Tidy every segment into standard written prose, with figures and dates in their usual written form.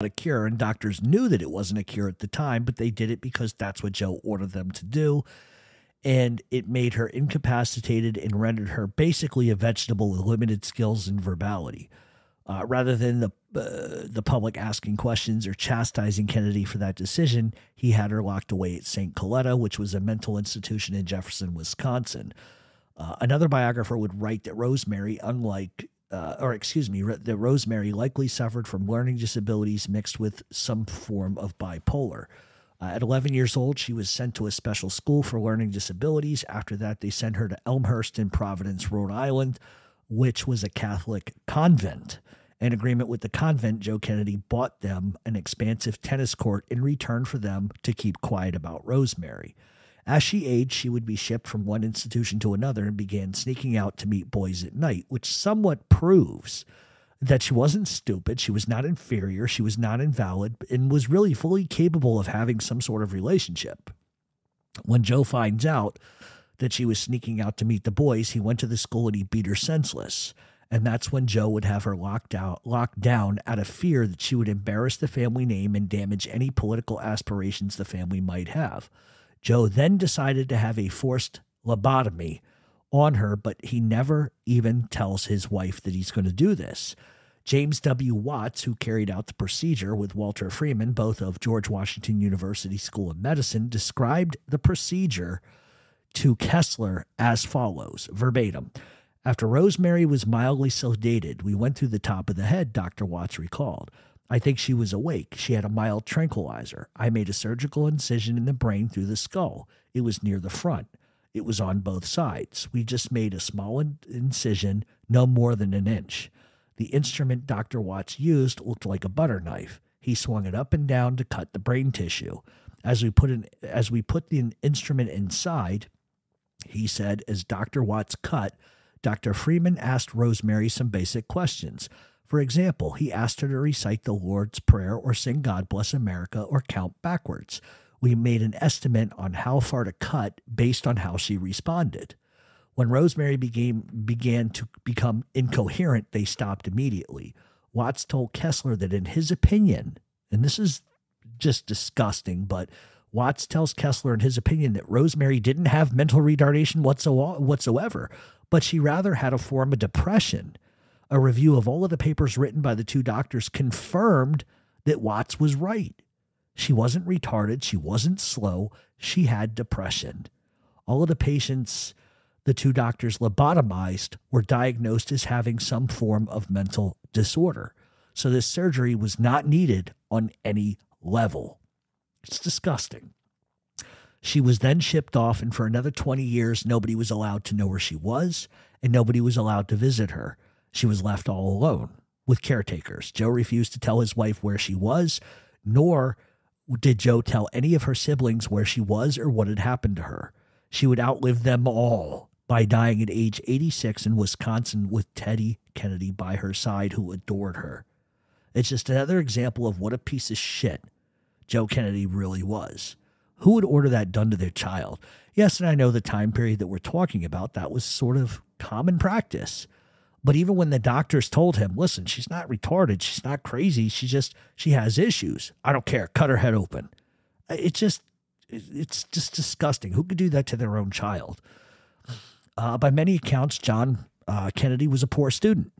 a cure, and doctors knew that it wasn't a cure at the time, but they did it because that's what Joe ordered them to do. And it made her incapacitated and rendered her basically a vegetable with limited skills and verbality. Rather than the public asking questions or chastising Kennedy for that decision, he had her locked away at Saint Coletta, which was a mental institution in Jefferson, Wisconsin. Another biographer would write that Rosemary, that Rosemary likely suffered from learning disabilities mixed with some form of bipolar. At 11 years old, she was sent to a special school for learning disabilities. After that, they sent her to Elmhurst in Providence, Rhode Island, which was a Catholic convent. In agreement with the convent, Joe Kennedy bought them an expansive tennis court in return for them to keep quiet about Rosemary. As she aged, she would be shipped from one institution to another and began sneaking out to meet boys at night, which somewhat proves that she wasn't stupid, she was not inferior, she was not invalid, and was really fully capable of having some sort of relationship. When Joe finds out that she was sneaking out to meet the boys, he went to the school and he beat her senseless. And that's when Joe would have her locked down out of fear that she would embarrass the family name and damage any political aspirations the family might have. Joe then decided to have a forced lobotomy on her, but he never even tells his wife that he's going to do this. James W. Watts, who carried out the procedure with Walter Freeman, both of George Washington University School of Medicine, described the procedure to Kessler as follows, verbatim. After Rosemary was mildly sedated, we went through the top of the head, Dr. Watts recalled. I think she was awake. She had a mild tranquilizer. I made a surgical incision in the brain through the skull. It was near the front. It was on both sides. We just made a small incision, no more than an inch. The instrument Dr. Watts used looked like a butter knife. He swung it up and down to cut the brain tissue. As we put the instrument inside, he said, as Dr. Watts cut, Dr. Freeman asked Rosemary some basic questions. For example, he asked her to recite the Lord's Prayer or sing God Bless America or count backwards. We made an estimate on how far to cut based on how she responded. When Rosemary began to become incoherent, they stopped immediately. Watts told Kessler that in his opinion, and this is just disgusting, but Watts tells Kessler in his opinion that Rosemary didn't have mental retardation whatsoever, but she rather had a form of depression. A review of all of the papers written by the two doctors confirmed that Watts was right. She wasn't retarded. She wasn't slow. She had depression. All of the patients the two doctors lobotomized were diagnosed as having some form of mental disorder. So this surgery was not needed on any level. It's disgusting. She was then shipped off, and for another 20 years, nobody was allowed to know where she was, and nobody was allowed to visit her. She was left all alone with caretakers. Joe refused to tell his wife where she was, nor did Joe tell any of her siblings where she was or what had happened to her. She would outlive them all by dying at age 86 in Wisconsin with Teddy Kennedy by her side, who adored her. It's just another example of what a piece of shit Joe Kennedy really was. Who would order that done to their child? Yes, and I know the time period that we're talking about, that was sort of common practice. But even when the doctors told him, listen, she's not retarded, she's not crazy, she has issues. I don't care, cut her head open. It's just disgusting. Who could do that to their own child? By many accounts, John Kennedy was a poor student,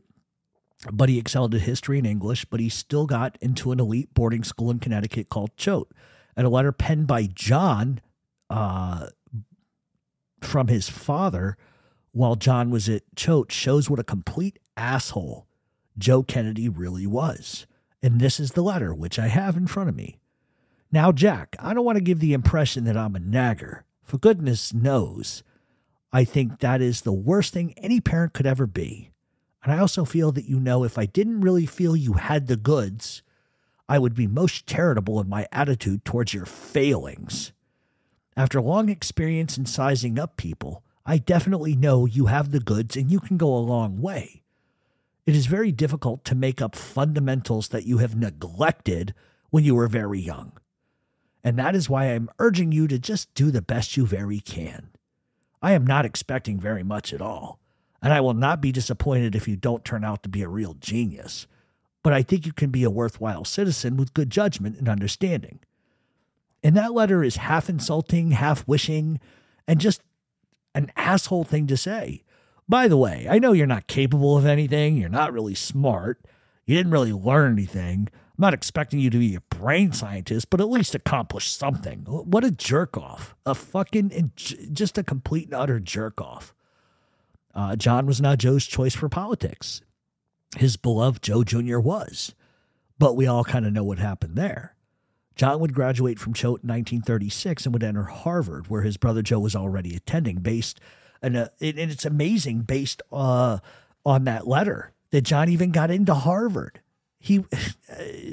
but he excelled at history and English, but he still got into an elite boarding school in Connecticut called Choate. And a letter penned by John from his father while John was at Choate shows what a complete asshole Joe Kennedy really was. And this is the letter, which I have in front of me. Now, Jack, I don't want to give the impression that I'm a nagger. For goodness knows, I think that is the worst thing any parent could ever be. And I also feel that, you know, if I didn't really feel you had the goods, I would be most charitable in my attitude towards your failings. After long experience in sizing up people, I definitely know you have the goods and you can go a long way. It is very difficult to make up fundamentals that you have neglected when you were very young. And that is why I'm urging you to just do the best you very can. I am not expecting very much at all, and I will not be disappointed if you don't turn out to be a real genius. but I think you can be a worthwhile citizen with good judgment and understanding. And that letter is half insulting, half wishing, and just an asshole thing to say. By the way, I know you're not capable of anything. You're not really smart. You didn't really learn anything. I'm not expecting you to be a brain scientist, but at least accomplish something. What a jerk off. A fucking, just a complete and utter jerk off. John was not Joe's choice for politics. His beloved Joe Jr. was. But we all kind of know what happened there. John would graduate from Choate in 1936 and would enter Harvard, where his brother Joe was already attending, based, and it's amazing, based on that letter, that John even got into Harvard.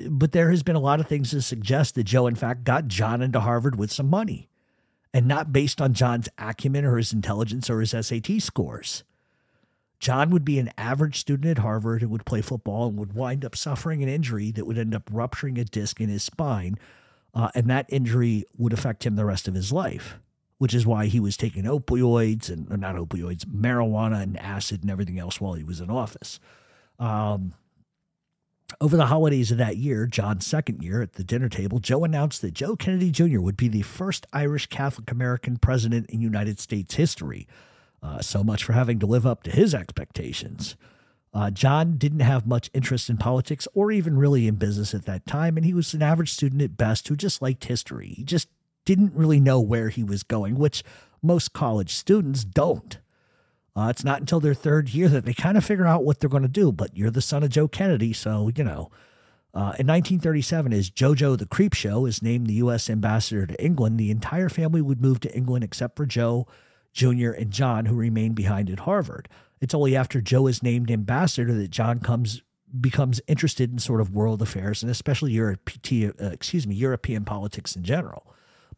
But there has been a lot of things to suggest that Joe, in fact, got John into Harvard with some money, and not based on John's acumen or his intelligence or his SAT scores. John would be an average student at Harvard who would play football and would wind up suffering an injury that would end up rupturing a disc in his spine, and that injury would affect him the rest of his life, which is why he was taking opioids and or not opioids, marijuana and acid and everything else while he was in office. Over the holidays of that year, John's second year, at the dinner table, Joe announced that Joe Kennedy Jr. would be the first Irish Catholic American president in United States history. So much for having to live up to his expectations. John didn't have much interest in politics or even really in business at that time, and he was an average student at best who just liked history. He just didn't really know where he was going, which most college students don't. It's not until their third year that they kind of figure out what they're going to do, but you're the son of Joe Kennedy, so, you know. In 1937, as JoJo the Creep Show is named the U.S. ambassador to England, the entire family would move to England except for Joe Jr. and John, who remained behind at Harvard. It's only after Joe is named ambassador that John becomes interested in sort of world affairs and especially European politics in general.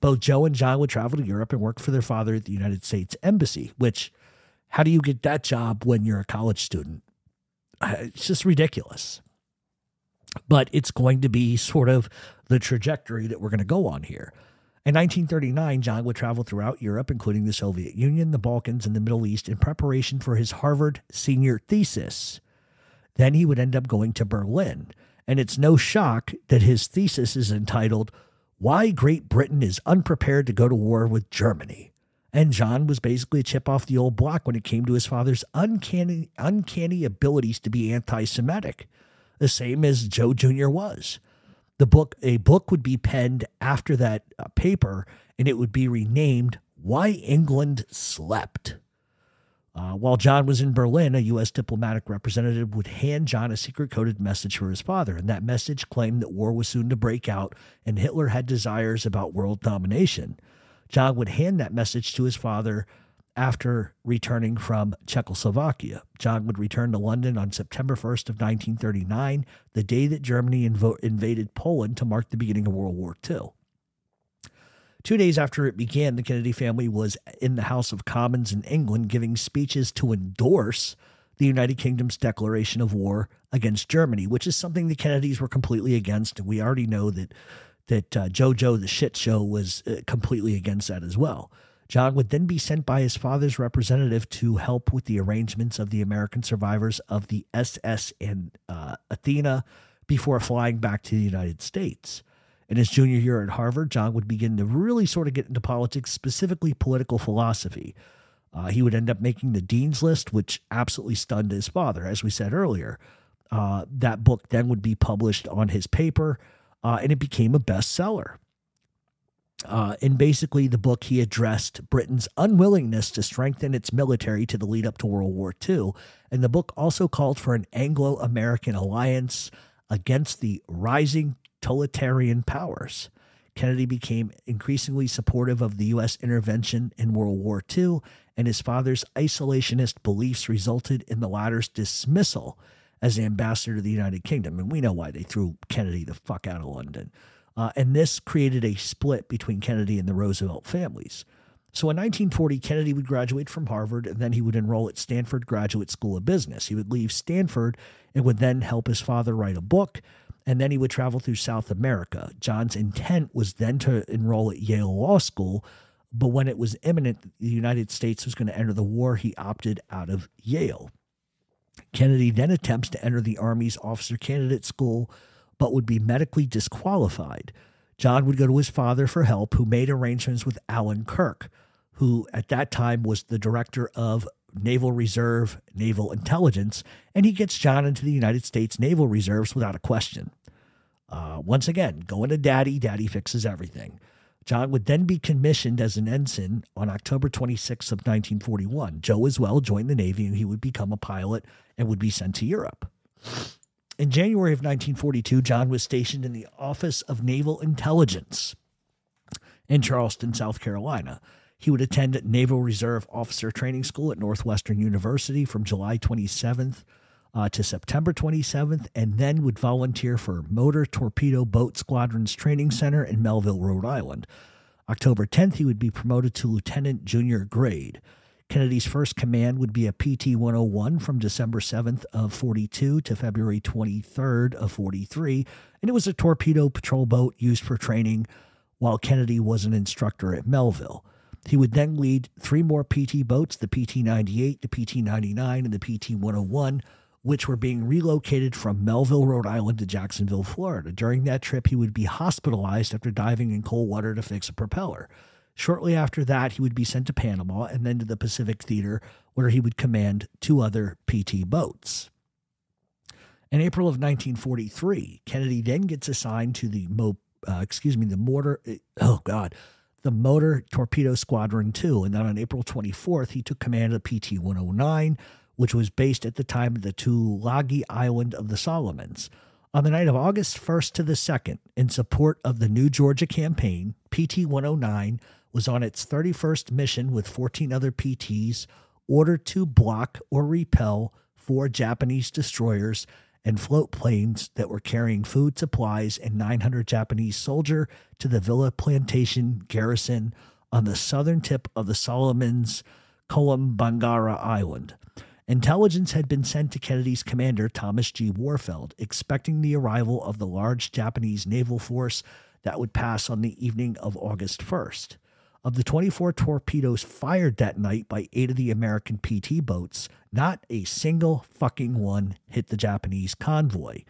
Both Joe and John would travel to Europe and work for their father at the United States Embassy, which, how do you get that job when you're a college student? It's just ridiculous. But it's going to be sort of the trajectory that we're going to go on here. In 1939, John would travel throughout Europe, including the Soviet Union, the Balkans, and the Middle East, in preparation for his Harvard senior thesis. Then he would end up going to Berlin. And it's no shock that his thesis is entitled, Why Great Britain is Unprepared to Go to War with Germany. And John was basically a chip off the old block when it came to his father's uncanny abilities to be anti-Semitic, the same as Joe Jr. was. A book would be penned after that paper, and it would be renamed Why England Slept. While John was in Berlin, a U.S. diplomatic representative would hand John a secret-coded message for his father, and that message claimed that war was soon to break out, and Hitler had desires about world domination. John would hand that message to his father after returning from Czechoslovakia. John would return to London on September 1st of 1939, the day that Germany invaded Poland to mark the beginning of World War II. 2 days after it began, the Kennedy family was in the House of Commons in England giving speeches to endorse the United Kingdom's declaration of war against Germany, which is something the Kennedys were completely against. And we already know that JoJo the Shit Show was completely against that as well. John would then be sent by his father's representative to help with the arrangements of the American survivors of the SS and Athena before flying back to the United States. In his junior year at Harvard, John would begin to really sort of get into politics, specifically political philosophy. He would end up making the Dean's List, which absolutely stunned his father, as we said earlier. That book then would be published on his paper, and it became a bestseller. In basically the book, he addressed Britain's unwillingness to strengthen its military to the lead up to World War II. And the book also called for an Anglo-American alliance against the rising totalitarian powers. Kennedy became increasingly supportive of the U.S. intervention in World War II, and his father's isolationist beliefs resulted in the latter's dismissal as ambassador to the United Kingdom. And we know why they threw Kennedy the fuck out of London. And this created a split between Kennedy and the Roosevelt families. So in 1940, Kennedy would graduate from Harvard, and then he would enroll at Stanford Graduate School of Business. He would leave Stanford and would then help his father write a book, and then he would travel through South America. John's intent was then to enroll at Yale Law School, but when it was imminent the United States was going to enter the war, he opted out of Yale. Kennedy then attempts to enter the Army's officer candidate school, but would be medically disqualified. John would go to his father for help, who made arrangements with Alan Kirk, who at that time was the director of Naval Reserve Naval Intelligence, and he gets John into the United States Naval Reserves without a question. Once again, going to Daddy, Daddy fixes everything. John would then be commissioned as an ensign on October 26th of 1941. Joe as well joined the Navy, and he would become a pilot and would be sent to Europe. In January of 1942, John was stationed in the Office of Naval Intelligence in Charleston, South Carolina. He would attend Naval Reserve Officer Training School at Northwestern University from July 27th to September 27th, and then would volunteer for Motor Torpedo Boat Squadron's Training Center in Melville, Rhode Island. October 10th, he would be promoted to lieutenant junior grade. Kennedy's first command would be a PT-101 from December 7th of 42 to February 23rd of 43, and it was a torpedo patrol boat used for training while Kennedy was an instructor at Melville. He would then lead three more PT boats, the PT-98, the PT-99, and the PT-101, which were being relocated from Melville, Rhode Island to Jacksonville, Florida. During that trip, he would be hospitalized after diving in cold water to fix a propeller. Shortly after that, he would be sent to Panama and then to the Pacific Theater, where he would command two other PT boats. In April of 1943, Kennedy then gets assigned to the Motor Torpedo Squadron 2, and then on April 24th, he took command of the PT-109, which was based at the time at the Tulagi Island of the Solomons. On the night of August 1st to the 2nd, in support of the New Georgia campaign, PT-109 was on its 31st mission with 14 other PTs, ordered to block or repel 4 Japanese destroyers and float planes that were carrying food supplies and 900 Japanese soldiers to the Villa Plantation garrison on the southern tip of the Solomons' Kolombangara Island. Intelligence had been sent to Kennedy's commander, Thomas G. Warfield, expecting the arrival of the large Japanese naval force that would pass on the evening of August 1st. Of the 24 torpedoes fired that night by 8 of the American PT boats, not a single fucking one hit the Japanese convoy.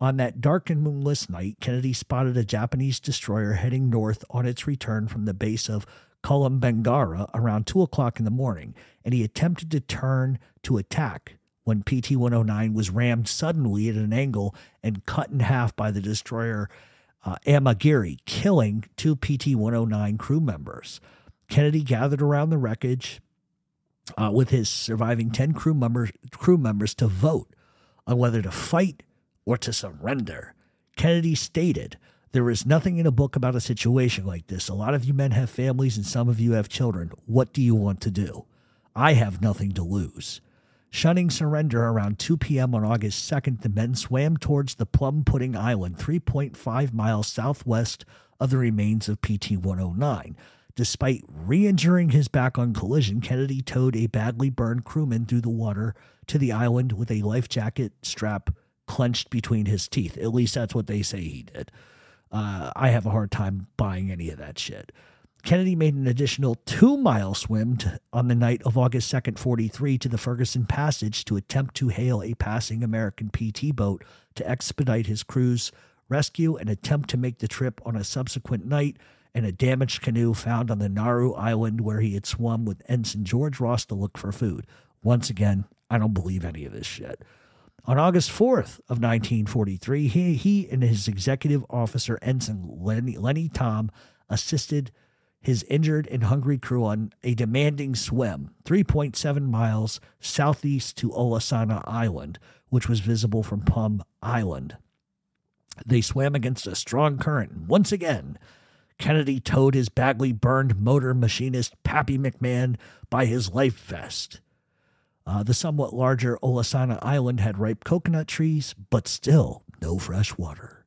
On that dark and moonless night, Kennedy spotted a Japanese destroyer heading north on its return from the base of Kolombangara around 2 o'clock in the morning, and he attempted to turn to attack when PT-109 was rammed suddenly at an angle and cut in half by the destroyer Amagiri, killing 2 PT-109 crew members. Kennedy gathered around the wreckage with his surviving 10 crew members to vote on whether to fight or to surrender. Kennedy stated, "There is nothing in a book about a situation like this. A lot of you men have families and some of you have children. What do you want to do? I have nothing to lose." Shunning surrender around 2 p.m. on August 2nd, the men swam towards the Plum Pudding Island, 3.5 miles southwest of the remains of PT-109. Despite re-injuring his back on collision, Kennedy towed a badly burned crewman through the water to the island with a life jacket strap clenched between his teeth. At least that's what they say he did. I have a hard time buying any of that shit. Kennedy made an additional 2-mile swim on the night of August 2nd, 43 to the Ferguson Passage to attempt to hail a passing American PT boat to expedite his crew's rescue and attempt to make the trip on a subsequent night in a damaged canoe found on the Naru Island where he had swum with Ensign George Ross to look for food. Once again, I don't believe any of this shit. On August 4th of 1943, he and his executive officer, Ensign Lenny Tom, assisted his injured and hungry crew on a demanding swim, 3.7 miles southeast to Olasana Island, which was visible from Plum Island. They swam against a strong current, and once again, Kennedy towed his badly burned motor machinist Pappy McMahon by his life vest. The somewhat larger Olasana Island had ripe coconut trees, but still no fresh water.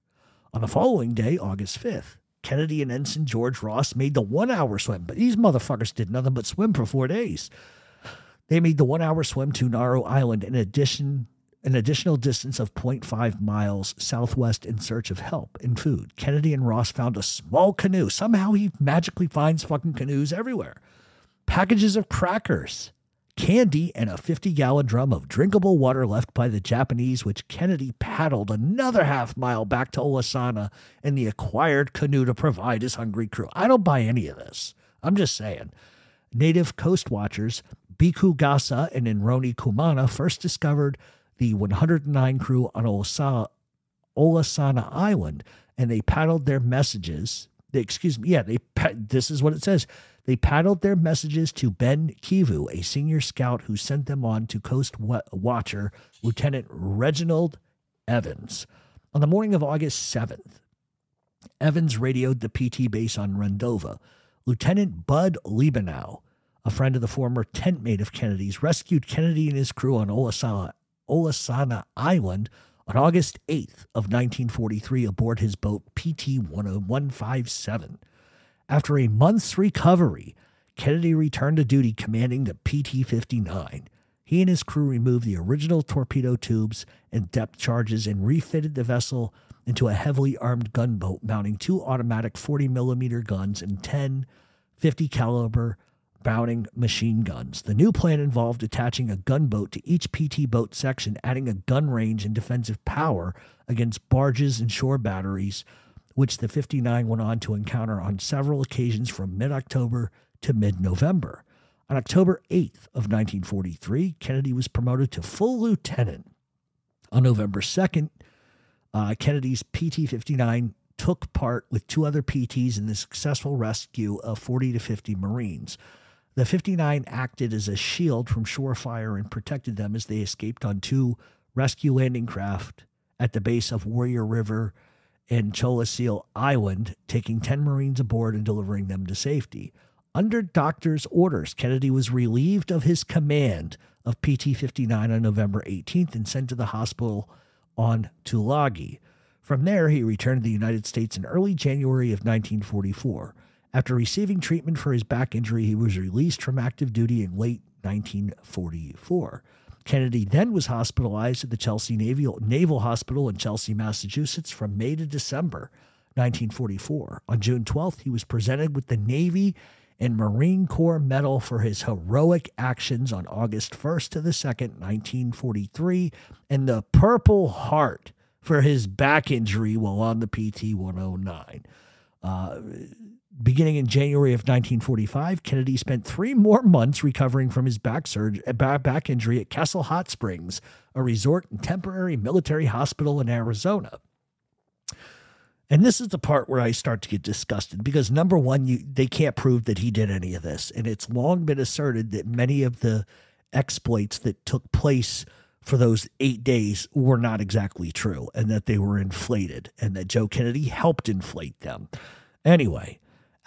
On the following day, August 5th, Kennedy and Ensign George Ross made the 1-hour swim, but these motherfuckers did nothing but swim for 4 days. They made the 1-hour swim to Naru Island, an additional distance of 0.5 miles southwest in search of help and food. Kennedy and Ross found a small canoe. Somehow he magically finds fucking canoes everywhere. Packages of crackers, candy, and a 50-gallon drum of drinkable water left by the Japanese, which Kennedy paddled another half-mile back to Olasana in the acquired canoe to provide his hungry crew. I don't buy any of this. I'm just saying. Native coast watchers Bhikkhu Gasa and Enroni Kumana first discovered the 109 crew on Olasana Island, and they paddled their messages. This is what it says. They paddled their messages to Ben Kivu, a senior scout who sent them on to Coast Watcher Lieutenant Reginald Evans. On the morning of August 7th, Evans radioed the PT base on Rendova. Lieutenant Bud Liebenow, a friend of the former tent mate of Kennedy's, rescued Kennedy and his crew on Olasana Island on August 8th of 1943 aboard his boat PT-10157. After a month's recovery, Kennedy returned to duty commanding the PT-59. He and his crew removed the original torpedo tubes and depth charges and refitted the vessel into a heavily armed gunboat, mounting 2 automatic 40mm guns and 10 50-caliber Browning machine guns. The new plan involved attaching a gunboat to each PT boat section, adding a gun range and defensive power against barges and shore batteries, which the 59 went on to encounter on several occasions from mid-October to mid-November. On October 8th of 1943, Kennedy was promoted to full lieutenant. On November 2nd, Kennedy's PT-59 took part with 2 other PTs in the successful rescue of 40 to 50 Marines. The 59 acted as a shield from shore fire and protected them as they escaped on 2 rescue landing craft at the base of Warrior River in Cholaseo Island, taking 10 Marines aboard and delivering them to safety. Under doctor's orders, Kennedy was relieved of his command of PT-59 on November 18th and sent to the hospital on Tulagi. From there, he returned to the United States in early January of 1944. After receiving treatment for his back injury, he was released from active duty in late 1944. Kennedy then was hospitalized at the Chelsea Naval Hospital in Chelsea, Massachusetts from May to December 1944. On June 12th, he was presented with the Navy and Marine Corps Medal for his heroic actions on August 1st to the 2nd, 1943, and the Purple Heart for his back injury while on the PT-109. Beginning in January of 1945, Kennedy spent 3 more months recovering from his back injury at Castle Hot Springs, a resort and temporary military hospital in Arizona. And this is the part where I start to get disgusted because, number one, they can't prove that he did any of this. And it's long been asserted that many of the exploits that took place for those 8 days were not exactly true and that they were inflated and that Joe Kennedy helped inflate them. Anyway,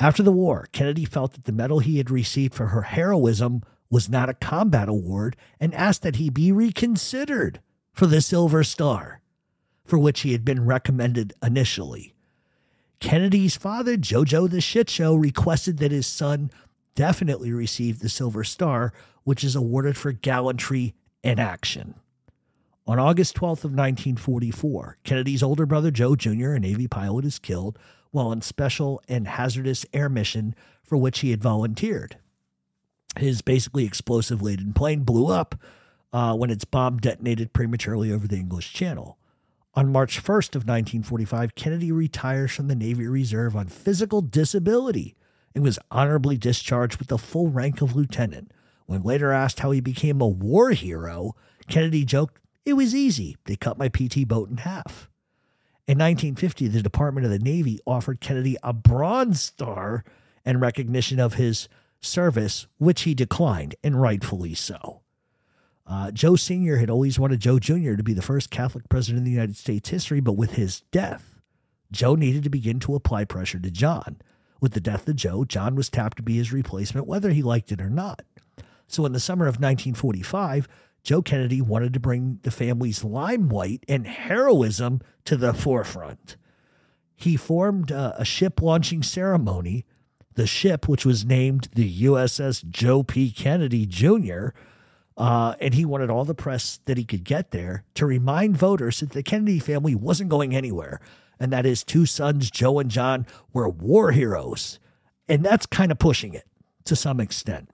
after the war, Kennedy felt that the medal he had received for her heroism was not a combat award and asked that he be reconsidered for the Silver Star, for which he had been recommended initially. Kennedy's father, Jojo the Shit Show, requested that his son definitely receive the Silver Star, which is awarded for gallantry in action. On August 12th of 1944, Kennedy's older brother, Joe Jr., a Navy pilot, is killed while on special and hazardous air mission for which he had volunteered. His basically explosive-laden plane blew up when its bomb detonated prematurely over the English Channel. On March 1st of 1945, Kennedy retires from the Navy Reserve on physical disability and was honorably discharged with the full rank of lieutenant. When later asked how he became a war hero, Kennedy joked, "It was easy. They cut my PT boat in half." In 1950, the Department of the Navy offered Kennedy a Bronze Star in recognition of his service, which he declined, and rightfully so. Joe Sr. had always wanted Joe Jr. to be the first Catholic president in the United States history, but with his death, Joe needed to begin to apply pressure to John. With the death of Joe, John was tapped to be his replacement, whether he liked it or not. So in the summer of 1945, Joe Kennedy wanted to bring the family's limelight and heroism to the forefront. He formed a ship launching ceremony. The ship, which was named the USS Joe P. Kennedy Jr., and he wanted all the press that he could get there to remind voters that the Kennedy family wasn't going anywhere and that his 2 sons, Joe and John, were war heroes. And that's kind of pushing it to some extent.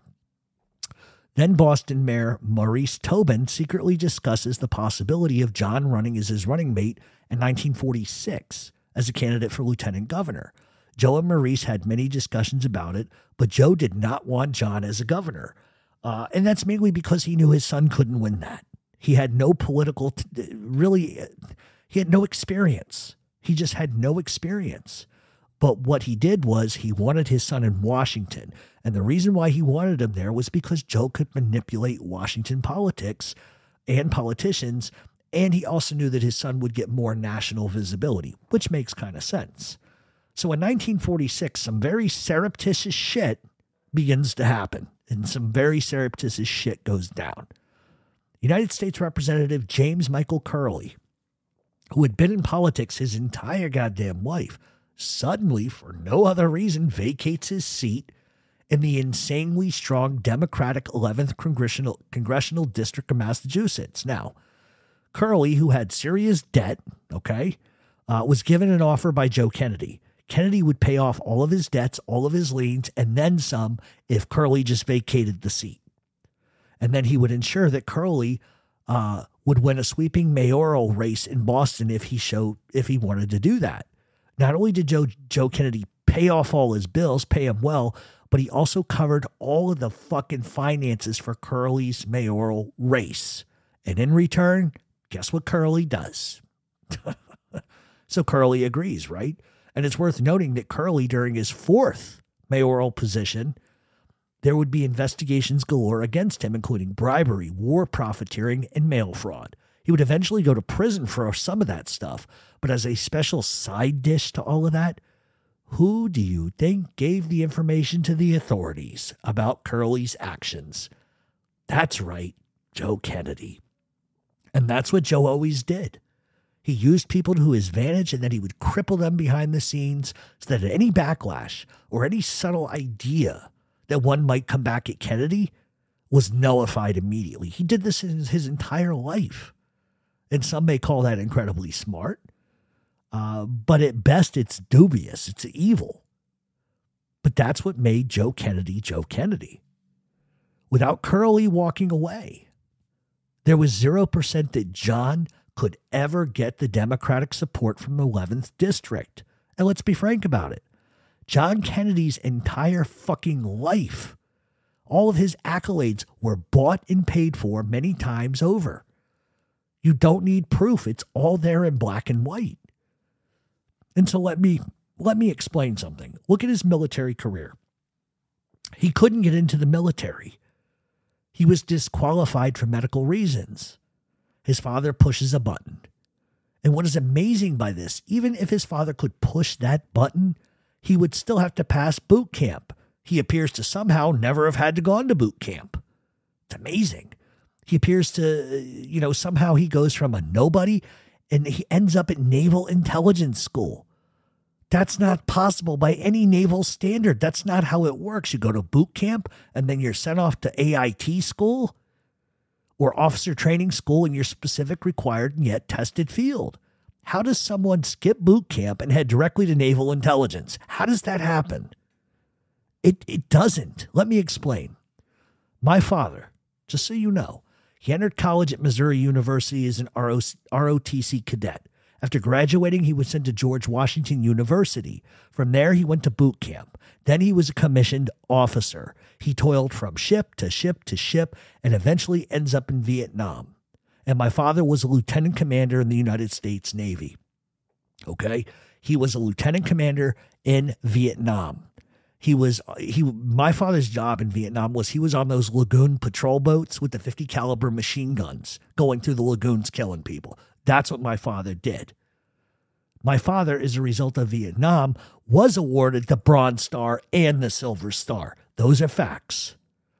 Then Boston Mayor Maurice Tobin secretly discusses the possibility of John running as his running mate in 1946 as a candidate for lieutenant governor. Joe and Maurice had many discussions about it, but Joe did not want John as a governor. And that's mainly because he knew his son couldn't win that. He had no political, he had no experience. He just had no experience. But what he did was he wanted his son in Washington. And the reason why he wanted him there was because Joe could manipulate Washington politics and politicians. And he also knew that his son would get more national visibility, which makes kind of sense. So in 1946, some very surreptitious shit begins to happen. And some very surreptitious shit goes down. United States Representative James Michael Curley, who had been in politics his entire goddamn life, suddenly, for no other reason, vacates his seat in the insanely strong Democratic 11th Congressional District of Massachusetts. Now, Curley, who had serious debt, was given an offer by Joe Kennedy. Kennedy would pay off all of his debts, all of his liens, and then some if Curley just vacated the seat. And then he would ensure that Curley would win a sweeping mayoral race in Boston if he wanted to do that. Not only did Joe Kennedy pay off all his bills, pay him well, but he also covered all of the fucking finances for Curley's mayoral race. And in return, guess what Curley does? So Curley agrees, right? And it's worth noting that Curley, during his fourth mayoral position, there would be investigations galore against him, including bribery, war profiteering, and mail fraud. He would eventually go to prison for some of that stuff, but as a special side dish to all of that, who do you think gave the information to the authorities about Curley's actions? That's right, Joe Kennedy. And that's what Joe always did. He used people to his advantage, and then he would cripple them behind the scenes so that any backlash or any subtle idea that one might come back at Kennedy was nullified immediately. He did this in his entire life. And some may call that incredibly smart, but at best it's dubious, it's evil. But that's what made Joe Kennedy, Joe Kennedy. Without Curley walking away, there was 0% that John could ever get the Democratic support from the 11th district. And let's be frank about it. John Kennedy's entire fucking life, all of his accolades were bought and paid for many times over. You don't need proof. It's all there in black and white. And so let me explain something. Look at his military career. He couldn't get into the military. He was disqualified for medical reasons. His father pushes a button. And what is amazing by this, even if his father could push that button, he would still have to pass boot camp. He appears to somehow never have had to gone to boot camp. It's amazing. He appears to, somehow he goes from a nobody and he ends up at Naval Intelligence School. That's not possible by any naval standard. That's not how it works. You go to boot camp and then you're sent off to AIT school or officer training school in your specific required and yet tested field. How does someone skip boot camp and head directly to naval intelligence? How does that happen? It doesn't. Let me explain. My father, just so you know, he entered college at Missouri University as an ROTC cadet. After graduating, he was sent to George Washington University. From there, he went to boot camp. Then he was a commissioned officer. He toiled from ship to ship to ship and eventually ends up in Vietnam. And my father was a lieutenant commander in the United States Navy. Okay? He was a lieutenant commander in Vietnam. My father's job in Vietnam was he was on those lagoon patrol boats with the 50 caliber machine guns going through the lagoons, killing people. That's what my father did. My father, as a result of Vietnam, was awarded the Bronze Star and the Silver Star. Those are facts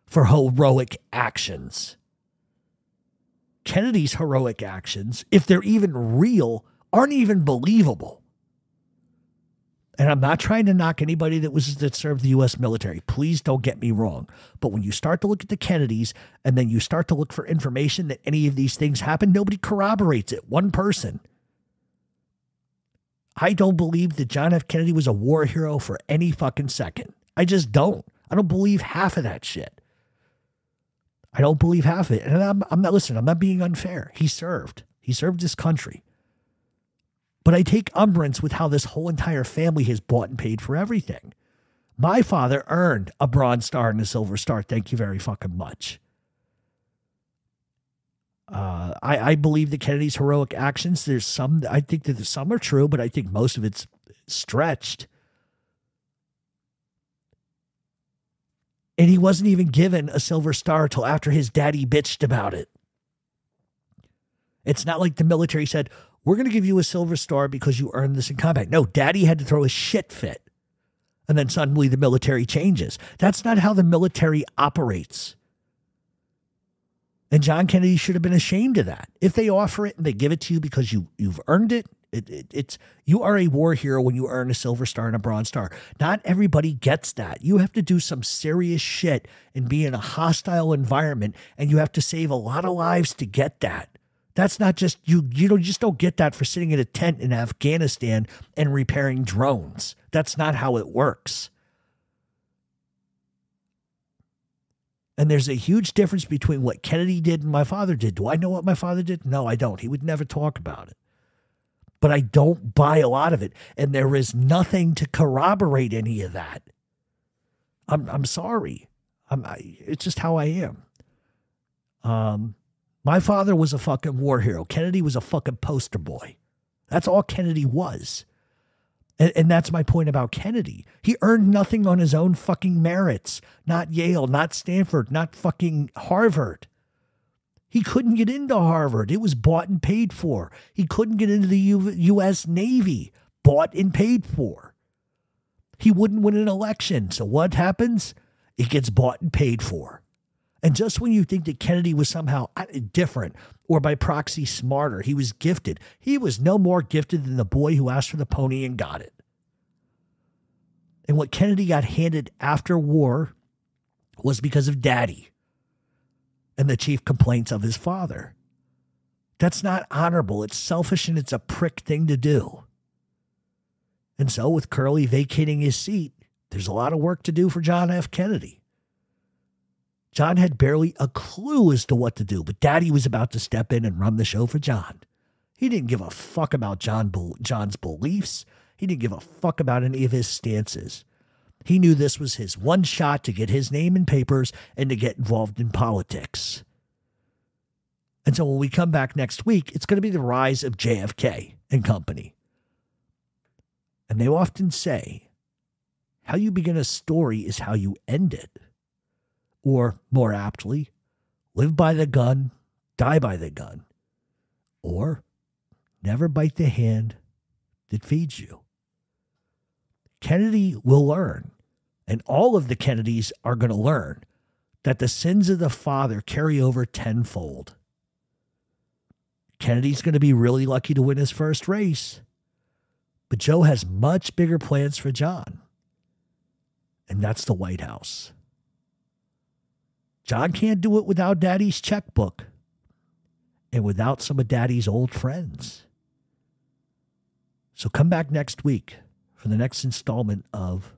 for heroic actions. Kennedy's heroic actions, if they're even real, aren't even believable. And I'm not trying to knock anybody that served the U.S. military. Please don't get me wrong. But when you start to look at the Kennedys and then you start to look for information that any of these things happen, nobody corroborates it. One person. I don't believe that John F. Kennedy was a war hero for any fucking second. I just don't. I don't believe half of that shit. I don't believe half of it. And I'm not, listen, I'm not being unfair. He served his country. But I take umbrance with how this whole entire family has bought and paid for everything. My father earned a Bronze Star and a Silver Star. Thank you very fucking much. I believe the Kennedy's heroic actions, there's some, I think that some are true, but I think most of it's stretched. And he wasn't even given a Silver Star till after his daddy bitched about it. It's not like the military said, we're going to give you a Silver Star because you earned this in combat. No, daddy had to throw a shit fit. And then suddenly the military changes. That's not how the military operates. And John Kennedy should have been ashamed of that. If they offer it and they give it to you because you've earned it, you are a war hero when you earn a Silver Star and a Bronze Star. Not everybody gets that. You have to do some serious shit and be in a hostile environment, and you have to save a lot of lives to get that. That's not just you just don't get that for sitting in a tent in Afghanistan and repairing drones. That's not how it works. And there's a huge difference between what Kennedy did and my father did. Do I know what my father did? No, I don't. He would never talk about it. But I don't buy a lot of it. And there is nothing to corroborate any of that. I'm sorry. It's just how I am. My father was a fucking war hero. Kennedy was a fucking poster boy. That's all Kennedy was. And that's my point about Kennedy. He earned nothing on his own fucking merits. Not Yale, not Stanford, not fucking Harvard. He couldn't get into Harvard. It was bought and paid for. He couldn't get into the U.S. Navy. Bought and paid for. He wouldn't win an election. So what happens? It gets bought and paid for. And just when you think that Kennedy was somehow different or by proxy smarter, he was gifted. He was no more gifted than the boy who asked for the pony and got it. And what Kennedy got handed after war was because of daddy and the chief complaints of his father. That's not honorable. It's selfish and it's a prick thing to do. And so with Curley vacating his seat, there's a lot of work to do for John F. Kennedy. John had barely a clue as to what to do, but daddy was about to step in and run the show for John. He didn't give a fuck about John's beliefs. He didn't give a fuck about any of his stances. He knew this was his one shot to get his name in papers and to get involved in politics. And so when we come back next week, it's going to be the rise of JFK and company. And they often say, how you begin a story is how you end it. Or, more aptly, live by the gun, die by the gun. Or, never bite the hand that feeds you. Kennedy will learn, and all of the Kennedys are going to learn, that the sins of the father carry over tenfold. Kennedy's going to be really lucky to win his first race. But Joe has much bigger plans for John. And that's the White House. John can't do it without daddy's checkbook and without some of daddy's old friends. So come back next week for the next installment of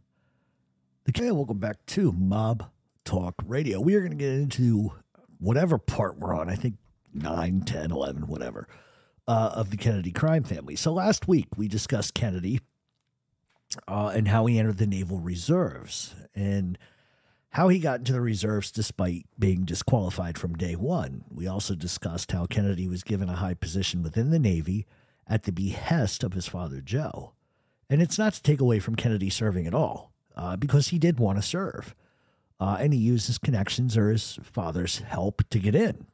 the Kennedy. Welcome back to Mob Talk Radio. We are going to get into whatever part we're on, I think 9, 10, 11, whatever, of the Kennedy crime family. So last week we discussed Kennedy and how he entered the Naval Reserves and how he got into the reserves despite being disqualified from day one. We also discussed how Kennedy was given a high position within the Navy at the behest of his father, Joe. And it's not to take away from Kennedy serving at all, because he did want to serve. And he used his connections or his father's help to get in,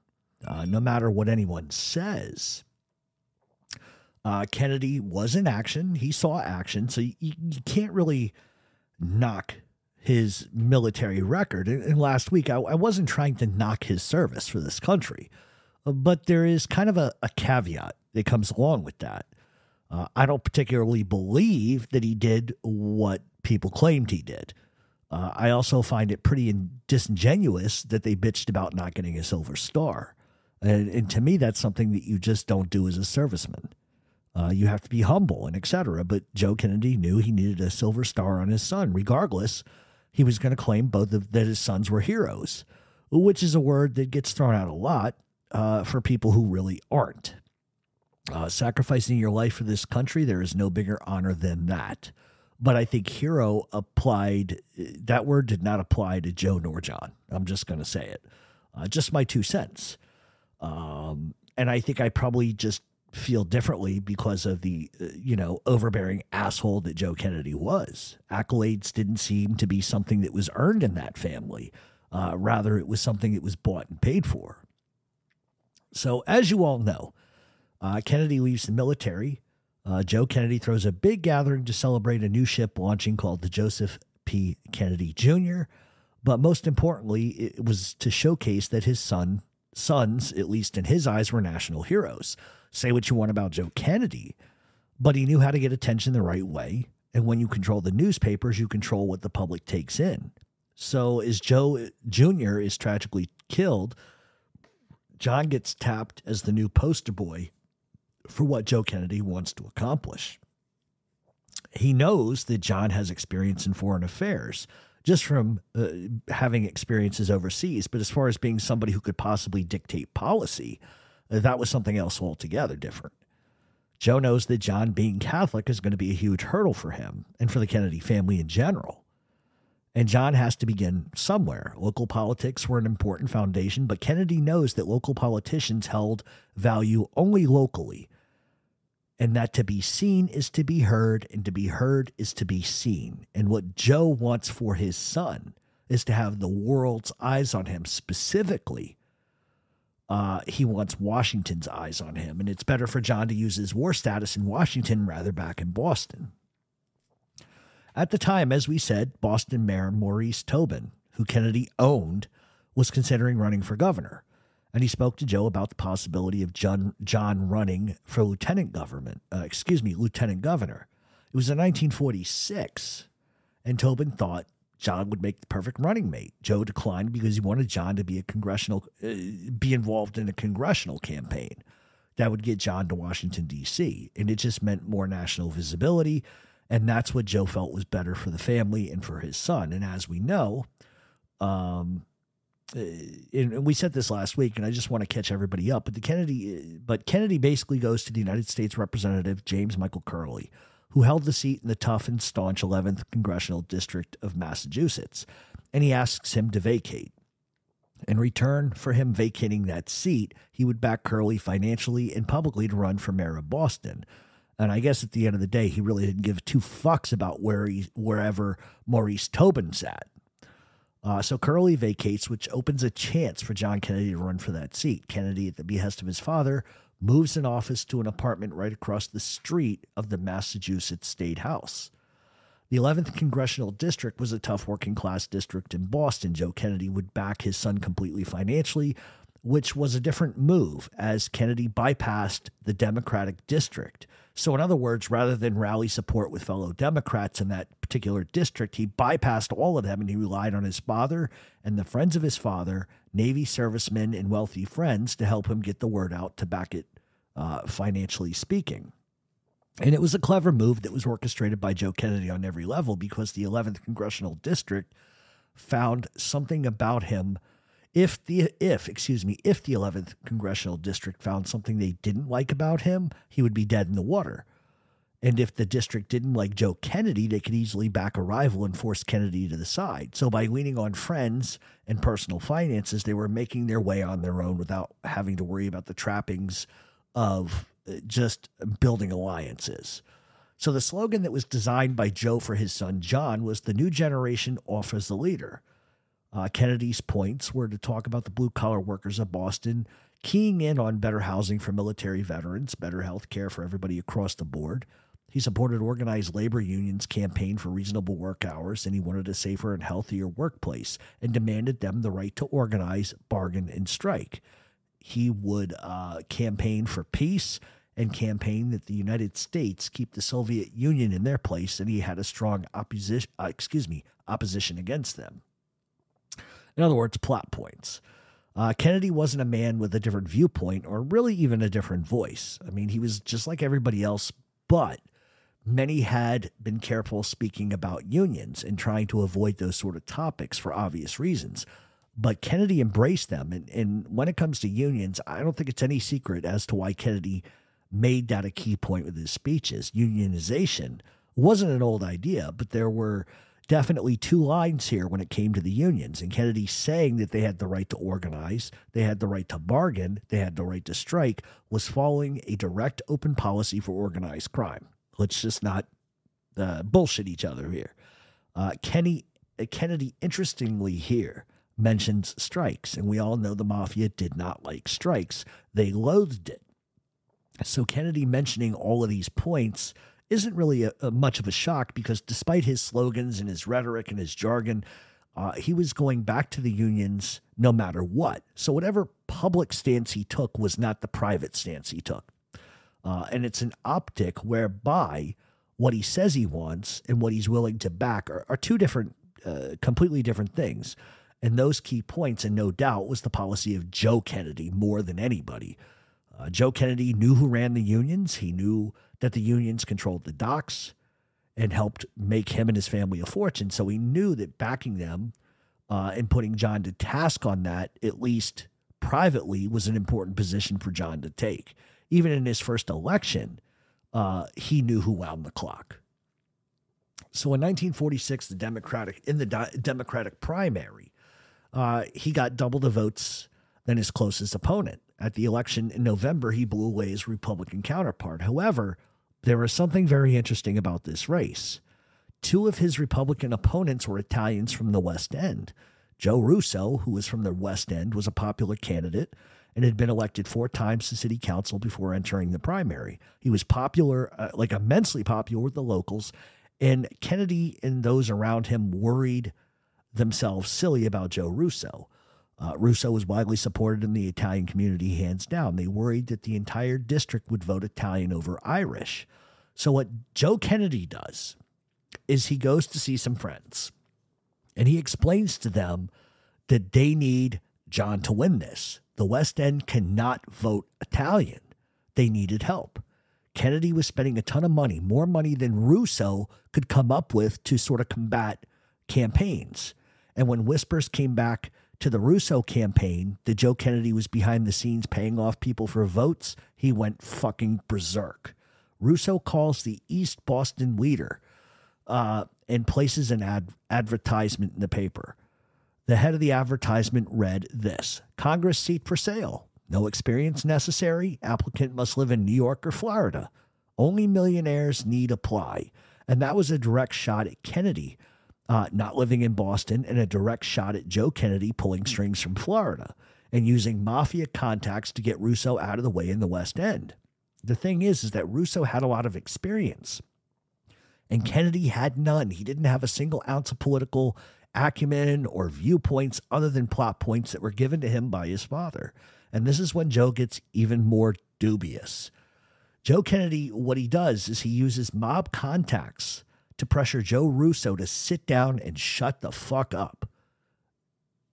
no matter what anyone says. Kennedy was in action. He saw action. So you can't really knock his military record. And last week, I wasn't trying to knock his service for this country, but there is kind of a caveat that comes along with that. I don't particularly believe that he did what people claimed he did. I also find it pretty disingenuous that they bitched about not getting a Silver Star. And to me, that's something that you just don't do as a serviceman. You have to be humble and et cetera. But Joe Kennedy knew he needed a Silver Star on his son, regardless. He was going to claim both that his sons were heroes, which is a word that gets thrown out a lot for people who really aren't. Sacrificing your life for this country, there is no bigger honor than that. But I think hero applied, that word did not apply to Joe nor John. I'm just going to say it. Just my 2 cents. And I think I probably just feel differently because of the, you know, overbearing asshole that Joe Kennedy was. Accolades didn't seem to be something that was earned in that family. Rather, it was something that was bought and paid for. So as you all know, Kennedy leaves the military. Joe Kennedy throws a big gathering to celebrate a new ship launching called the Joseph P. Kennedy Jr. But most importantly, it was to showcase that his sons, at least in his eyes, were national heroes. Say what you want about Joe Kennedy, but he knew how to get attention the right way. And when you control the newspapers, you control what the public takes in. So as Joe Jr. is tragically killed, John gets tapped as the new poster boy for what Joe Kennedy wants to accomplish. He knows that John has experience in foreign affairs, just from having experiences overseas. But as far as being somebody who could possibly dictate policy, that was something else altogether different. Joe knows that John being Catholic is going to be a huge hurdle for him and for the Kennedy family in general. And John has to begin somewhere. Local politics were an important foundation, but Kennedy knows that local politicians held value only locally, and that to be seen is to be heard, and to be heard is to be seen. And what Joe wants for his son is to have the world's eyes on him. Specifically, he wants Washington's eyes on him, and it's better for John to use his war status in Washington rather back in Boston. At the time, as we said, Boston Mayor Maurice Tobin, who Kennedy owned, was considering running for governor. And he spoke to Joe about the possibility of John running for lieutenant governor. It was in 1946, and Tobin thought John would make the perfect running mate. Joe declined because he wanted John to be involved in a congressional campaign that would get John to Washington, D.C., and it just meant more national visibility, and that's what Joe felt was better for the family and for his son. And as we know, and we said this last week, and I just want to catch everybody up, but Kennedy basically goes to the United States Representative James Michael Curley, who held the seat in the tough and staunch 11th Congressional District of Massachusetts, and he asks him to vacate. In return for him vacating that seat, he would back Curley financially and publicly to run for mayor of Boston. And I guess at the end of the day, he really didn't give two fucks about wherever Maurice Tobin sat. So Curley vacates, which opens a chance for John Kennedy to run for that seat. Kennedy, at the behest of his father, moves in office to an apartment right across the street of the Massachusetts State House. The 11th Congressional District was a tough working-class district in Boston. Joe Kennedy would back his son completely financially, which was a different move, as Kennedy bypassed the Democratic district. So in other words, rather than rally support with fellow Democrats in that particular district, he bypassed all of them, and he relied on his father and the friends of his father, Navy servicemen and wealthy friends, to help him get the word out to back it financially speaking. And it was a clever move that was orchestrated by Joe Kennedy on every level, because the 11th Congressional District found something about him. If the 11th Congressional District found something they didn't like about him, he would be dead in the water. And if the district didn't like Joe Kennedy, they could easily back a rival and force Kennedy to the side. So by leaning on friends and personal finances, they were making their way on their own without having to worry about the trappings of just building alliances. So the slogan that was designed by Joe for his son John was, "The new generation offers the leader." Kennedy's points were to talk about the blue-collar workers of Boston, keying in on better housing for military veterans, better health care for everybody across the board. He supported organized labor unions' campaign for reasonable work hours, and he wanted a safer and healthier workplace and demanded them the right to organize, bargain, and strike. He would campaign for peace and campaign that the United States keep the Soviet Union in their place, and he had a strong opposition against them. In other words, plot points. Kennedy wasn't a man with a different viewpoint or really even a different voice. I mean, he was just like everybody else, but many had been careful speaking about unions and trying to avoid those sort of topics for obvious reasons. But Kennedy embraced them. And when it comes to unions, I don't think it's any secret as to why Kennedy made that a key point with his speeches. Unionization wasn't an old idea, but there were definitely two lines here when it came to the unions. And Kennedy saying that they had the right to organize, they had the right to bargain, they had the right to strike, was following a direct open policy for organized crime. Let's just not bullshit each other here. Kennedy, interestingly here, mentions strikes, and we all know the mafia did not like strikes. They loathed it. So Kennedy mentioning all of these points isn't really much of a shock, because despite his slogans and his rhetoric and his jargon, he was going back to the unions no matter what. So whatever public stance he took was not the private stance he took. And it's an optic whereby what he says he wants and what he's willing to back are two different, completely different things. And those key points, and no doubt, was the policy of Joe Kennedy more than anybody. Joe Kennedy knew who ran the unions. He knew that the unions controlled the docks and helped make him and his family a fortune. So he knew that backing them and putting John to task on that, at least privately, was an important position for John to take. Even in his first election, he knew who wound the clock. So in 1946, in the Democratic primary, he got double the votes than his closest opponent. At the election in November, he blew away his Republican counterpart. However, there was something very interesting about this race. Two of his Republican opponents were Italians from the West End. Joe Russo, who was from the West End, was a popular candidate and had been elected 4 times to city council before entering the primary. He was popular, like immensely popular with the locals, and Kennedy and those around him worried themselves silly about Joe Russo. Russo was widely supported in the Italian community, hands down. They worried that the entire district would vote Italian over Irish. So what Joe Kennedy does is he goes to see some friends, and he explains to them that they need John to win this. The West End cannot vote Italian. They needed help. Kennedy was spending a ton of money, more money than Russo could come up with, to sort of combat campaigns. And when whispers came back to the Russo campaign that Joe Kennedy was behind the scenes paying off people for votes, he went fucking berserk. Russo calls the East Boston Leader and places an advertisement in the paper. The head of the advertisement read this: Congress seat for sale. No experience necessary. Applicant must live in New York or Florida. Only millionaires need apply. And that was a direct shot at Kennedy not living in Boston, and a direct shot at Joe Kennedy pulling strings from Florida and using mafia contacts to get Russo out of the way in the West End. The thing is that Russo had a lot of experience and Kennedy had none. He didn't have a single ounce of political acumen or viewpoints other than plot points that were given to him by his father. And this is when Joe gets even more dubious. Joe Kennedy, what he does is he uses mob contacts to pressure Joe Russo to sit down and shut the fuck up.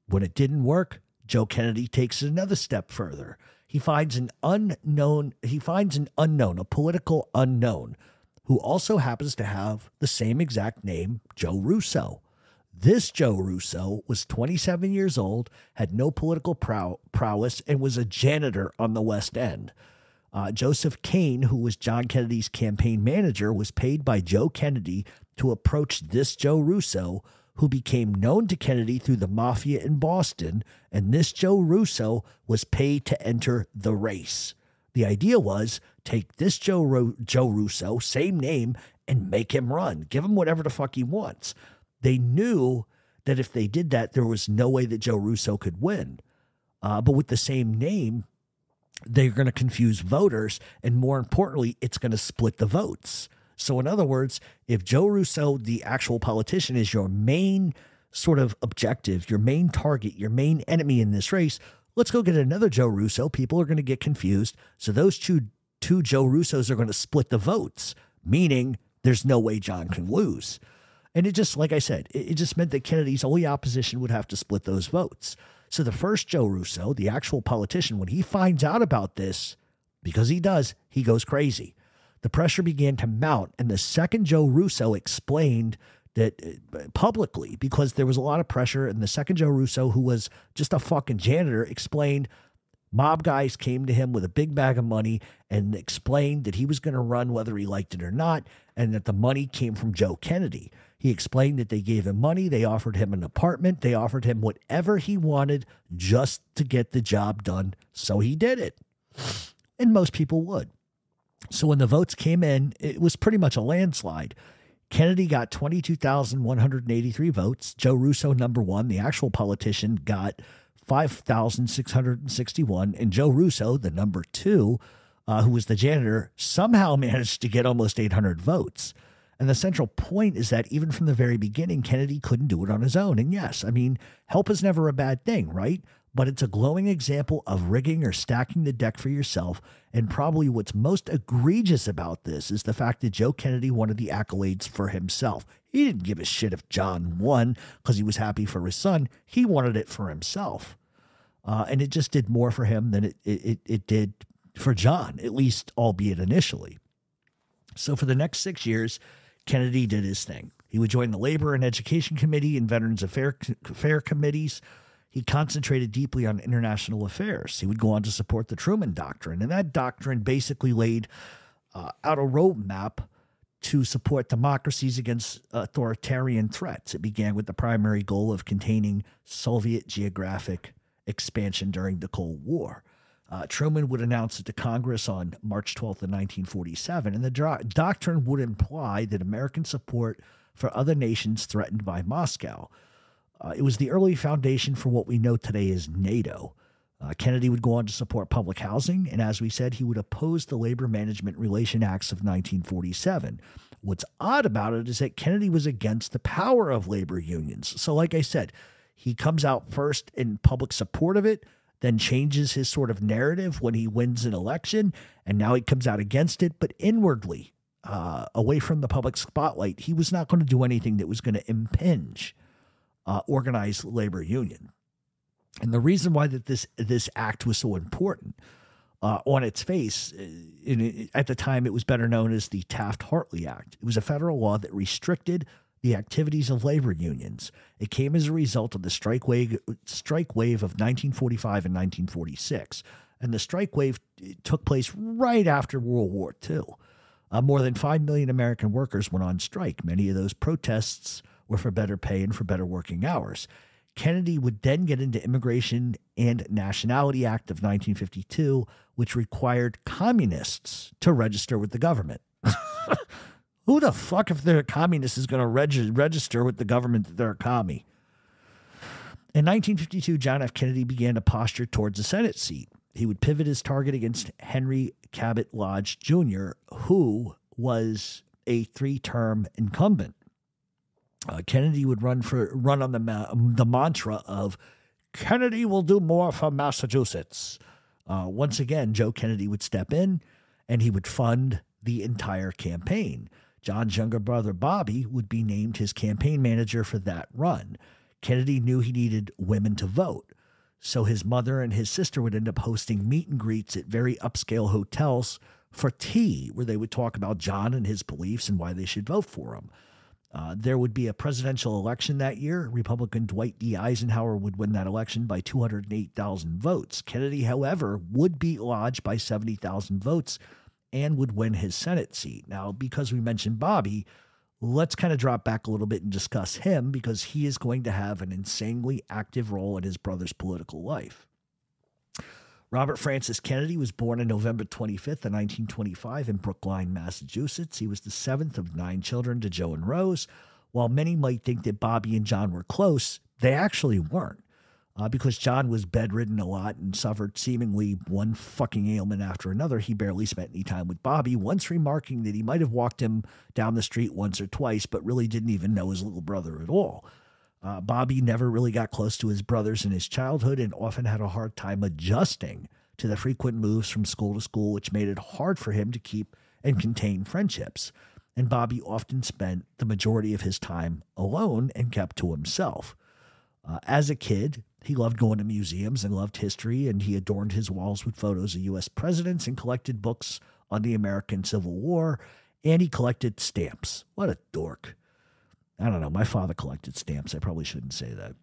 When it didn't work, Joe Kennedy takes it another step further. He finds an unknown, a political unknown, who also happens to have the same exact name, Joe Russo. This Joe Russo was 27 years old, had no political prowess, and was a janitor on the West End. Joseph Kane, who was John Kennedy's campaign manager, was paid by Joe Kennedy to approach this Joe Russo, who became known to Kennedy through the mafia in Boston, and this Joe Russo was paid to enter the race. The idea was, take this Joe Russo, same name, and make him run. Give him whatever the fuck he wants. They knew that if they did that, there was no way that Joe Russo could win. But with the same name, they're going to confuse voters, and more importantly, it's going to split the votes. So in other words, if Joe Russo, the actual politician, is your main sort of objective, your main target, your main enemy in this race, let's go get another Joe Russo. People are going to get confused. So those two Joe Russos are going to split the votes, meaning there's no way John can lose. And it just, like I said, it just meant that Kennedy's only opposition would have to split those votes. So the first Joe Russo, the actual politician, when he finds out about this, because he does, he goes crazy. The pressure began to mount, and the second Joe Russo explained that publicly, because there was a lot of pressure. And the second Joe Russo, who was just a fucking janitor, explained mob guys came to him with a big bag of money and explained that he was going to run whether he liked it or not, and that the money came from Joe Kennedy. He explained that they gave him money, they offered him an apartment, they offered him whatever he wanted just to get the job done, so he did it. And most people would. So when the votes came in, it was pretty much a landslide. Kennedy got 22,183 votes. Joe Russo, number one, the actual politician, got 5,661. And Joe Russo, the number two, who was the janitor, somehow managed to get almost 800 votes. And the central point is that even from the very beginning, Kennedy couldn't do it on his own. And yes, I mean, help is never a bad thing, right? But it's a glowing example of rigging or stacking the deck for yourself. And probably what's most egregious about this is the fact that Joe Kennedy wanted the accolades for himself. He didn't give a shit if John won because he was happy for his son. He wanted it for himself. And it just did more for him than it did for John, at least albeit initially. So for the next 6 years, Kennedy did his thing. He would join the Labor and Education Committee and Veterans Affairs Committees. He concentrated deeply on international affairs. He would go on to support the Truman Doctrine, and that doctrine basically laid out a roadmap to support democracies against authoritarian threats. It began with the primary goal of containing Soviet geographic expansion during the Cold War. Truman would announce it to Congress on March 12th of 1947, and the doctrine would imply that American support for other nations threatened by Moscow. It was the early foundation for what we know today as NATO. Kennedy would go on to support public housing, and as we said, he would oppose the Labor Management Relation Acts of 1947. What's odd about it is that Kennedy was against the power of labor unions. So like I said, he comes out first in public support of it, then changes his sort of narrative when he wins an election, and now he comes out against it, but inwardly, away from the public spotlight, he was not going to do anything that was going to impinge organized labor union. And the reason why that this act was so important on its face, at the time it was better known as the Taft-Hartley Act. It was a federal law that restricted the activities of labor unions. It came as a result of the strike wave of 1945 and 1946. And the strike wave took place right after World War II. More than 5 million American workers went on strike. Many of those protests were for better pay and for better working hours. Kennedy would then get into Immigration and Nationality Act of 1952, which required communists to register with the government. Who the fuck, if they're a communist, is going to register with the government that they're a commie? In 1952, John F. Kennedy began to posture towards the Senate seat. He would pivot his target against Henry Cabot Lodge Jr., who was a three-term incumbent. Kennedy would run on the mantra of Kennedy will do more for Massachusetts. Once again, Joe Kennedy would step in and he would fund the entire campaign. John's younger brother, Bobby, would be named his campaign manager for that run. Kennedy knew he needed women to vote, so his mother and his sister would end up hosting meet and greets at very upscale hotels for tea, where they would talk about John and his beliefs and why they should vote for him. There would be a presidential election that year. Republican Dwight D. Eisenhower would win that election by 208,000 votes. Kennedy, however, would beat Lodge by 70,000 votes and would win his Senate seat. Now, because we mentioned Bobby, let's kind of drop back a little bit and discuss him, because he is going to have an insanely active role in his brother's political life. Robert Francis Kennedy was born on November 25th of 1925 in Brookline, Massachusetts. He was the seventh of 9 children to Joe and Rose. While many might think that Bobby and John were close, they actually weren't, because John was bedridden a lot and suffered seemingly one fucking ailment after another. He barely spent any time with Bobby, once remarking that he might have walked him down the street once or twice, but really didn't even know his little brother at all. Bobby never really got close to his brothers in his childhood and often had a hard time adjusting to the frequent moves from school to school, which made it hard for him to keep and contain friendships. And Bobby often spent the majority of his time alone and kept to himself. As a kid, he loved going to museums and loved history, and he adorned his walls with photos of U.S. presidents and collected books on the American Civil War, and he collected stamps. What a dork. I don't know. My father collected stamps. I probably shouldn't say that.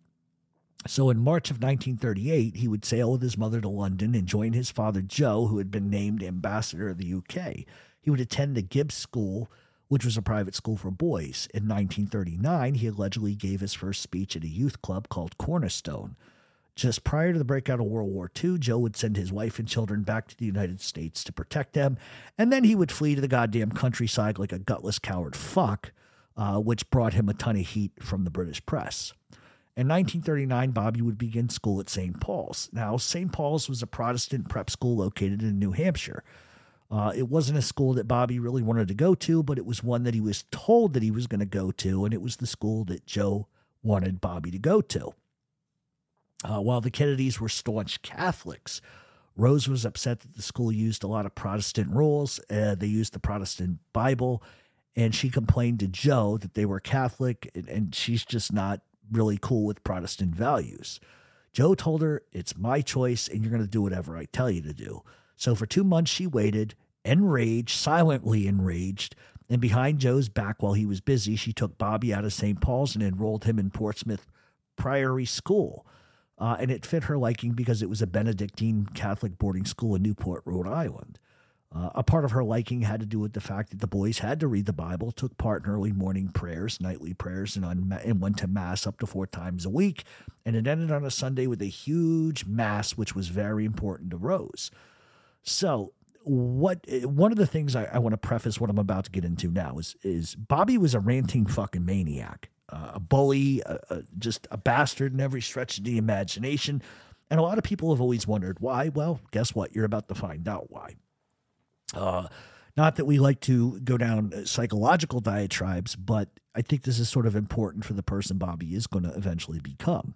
So in March of 1938, he would sail with his mother to London and join his father, Joe, who had been named ambassador of the UK. He would attend the Gibbs School, which was a private school for boys. In 1939, he allegedly gave his first speech at a youth club called Cornerstone. Just prior to the breakout of World War II, Joe would send his wife and children back to the United States to protect them, and then he would flee to the goddamn countryside like a gutless coward fuck, which brought him a ton of heat from the British press. In 1939, Bobby would begin school at St. Paul's. Now, St. Paul's was a Protestant prep school located in New Hampshire. It wasn't a school that Bobby really wanted to go to, but it was one that he was told that he was going to go to, and it was the school that Joe wanted Bobby to go to. While the Kennedys were staunch Catholics, Rose was upset that the school used a lot of Protestant rules. They used the Protestant Bible, and she complained to Joe that they were Catholic, and she's just not really cool with Protestant values. Joe told her, "It's my choice, and you're going to do whatever I tell you to do." So for 2 months, she waited, enraged, silently enraged, and behind Joe's back while he was busy, she took Bobby out of St. Paul's and enrolled him in Portsmouth Priory School. And it fit her liking because it was a Benedictine Catholic boarding school in Newport, Rhode Island. A part of her liking had to do with the fact that the boys had to read the Bible, took part in early morning prayers, nightly prayers, and went to Mass up to 4 times a week. And it ended on a Sunday with a huge Mass, which was very important to Rose. So one of the things I want to preface what I'm about to get into now is Bobby was a ranting fucking maniac. A bully, just a bastard in every stretch of the imagination. And a lot of people have always wondered why. Well, guess what? You're about to find out why. Not that we like to go down psychological diatribes, but I think this is sort of important for the person Bobby is going to eventually become.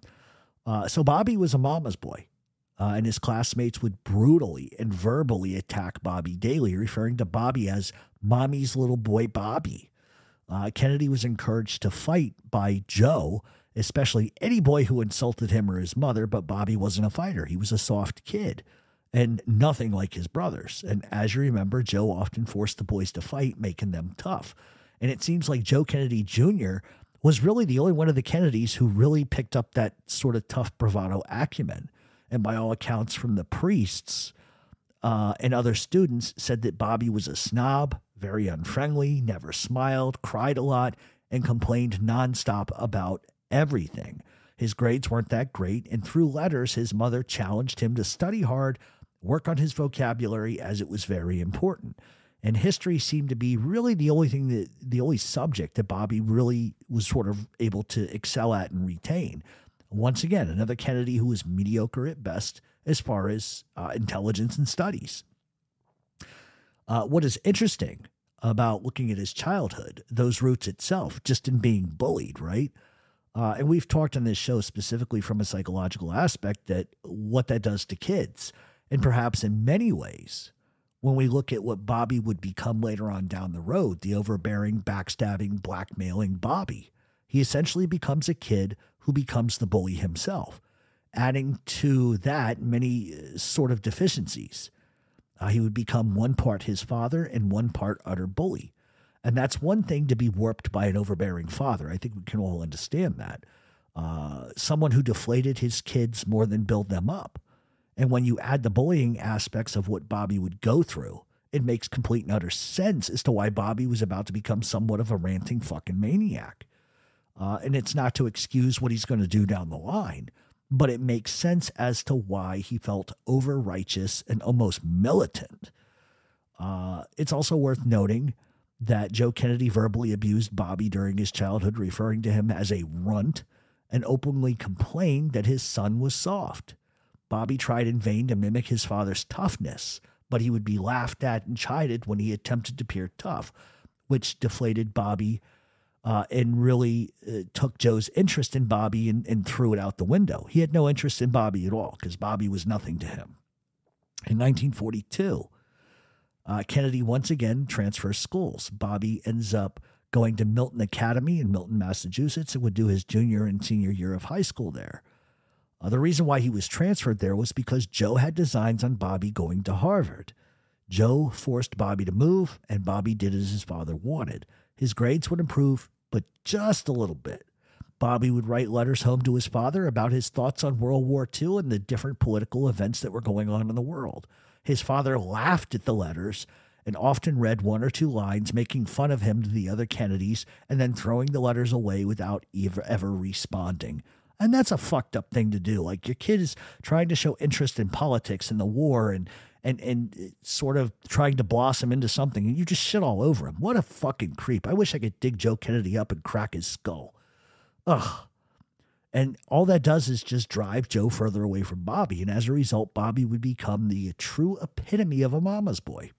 So Bobby was a mama's boy, and his classmates would brutally and verbally attack Bobby daily, referring to Bobby as mommy's little boy Bobby. Kennedy was encouraged to fight by Joe, especially any boy who insulted him or his mother, but Bobby wasn't a fighter. He was a soft kid and nothing like his brothers. And as you remember, Joe often forced the boys to fight, making them tough. And it seems like Joe Kennedy Jr. was really the only one of the Kennedys who really picked up that sort of tough bravado acumen. And by all accounts from the priests and other students said that Bobby was a snob, very unfriendly, never smiled, cried a lot, and complained nonstop about everything. His grades weren't that great, and through letters, his mother challenged him to study hard, work on his vocabulary, as it was very important. And history seemed to be really the only thing that, the only subject that Bobby really was sort of able to excel at and retain. Once again, another Kennedy who was mediocre at best as far as intelligence and studies. What is interesting about looking at his childhood, those roots itself, just in being bullied, right? And we've talked on this show specifically from a psychological aspect that what that does to kids. And perhaps in many ways, when we look at what Bobby would become later on down the road, the overbearing, backstabbing, blackmailing Bobby, he essentially becomes a kid who becomes the bully himself, adding to that many sort of deficiencies. He would become one part his father and one part utter bully. And that's one thing to be warped by an overbearing father. I think we can all understand that. Someone who deflated his kids more than build them up. And when you add the bullying aspects of what Bobby would go through, it makes complete and utter sense as to why Bobby was about to become somewhat of a ranting fucking maniac. And it's not to excuse what he's going to do down the line, but it makes sense as to why he felt over-righteous and almost militant. It's also worth noting that Joe Kennedy verbally abused Bobby during his childhood, referring to him as a runt, and openly complained that his son was soft. Bobby tried in vain to mimic his father's toughness, but he would be laughed at and chided when he attempted to appear tough, which deflated Bobby and really took Joe's interest in Bobby and threw it out the window. He had no interest in Bobby at all because Bobby was nothing to him. In 1942, Kennedy once again transfers schools. Bobby ends up going to Milton Academy in Milton, Massachusetts, and would do his junior and senior year of high school there. The reason why he was transferred there was because Joe had designs on Bobby going to Harvard. Joe forced Bobby to move, and Bobby did as his father wanted. His grades would improve but just a little bit. Bobby would write letters home to his father about his thoughts on World War II and the different political events that were going on in the world. His father laughed at the letters and often read one or two lines, making fun of him to the other Kennedys, and then throwing the letters away without ever responding. And that's a fucked up thing to do. Like, your kid is trying to show interest in politics and the war and sort of trying to blossom into something, and you just shit all over him. What a fucking creep. I wish I could dig Joe Kennedy up and crack his skull. Ugh. And all that does is just drive Joe further away from Bobby, and as a result, Bobby would become the true epitome of a mama's boy.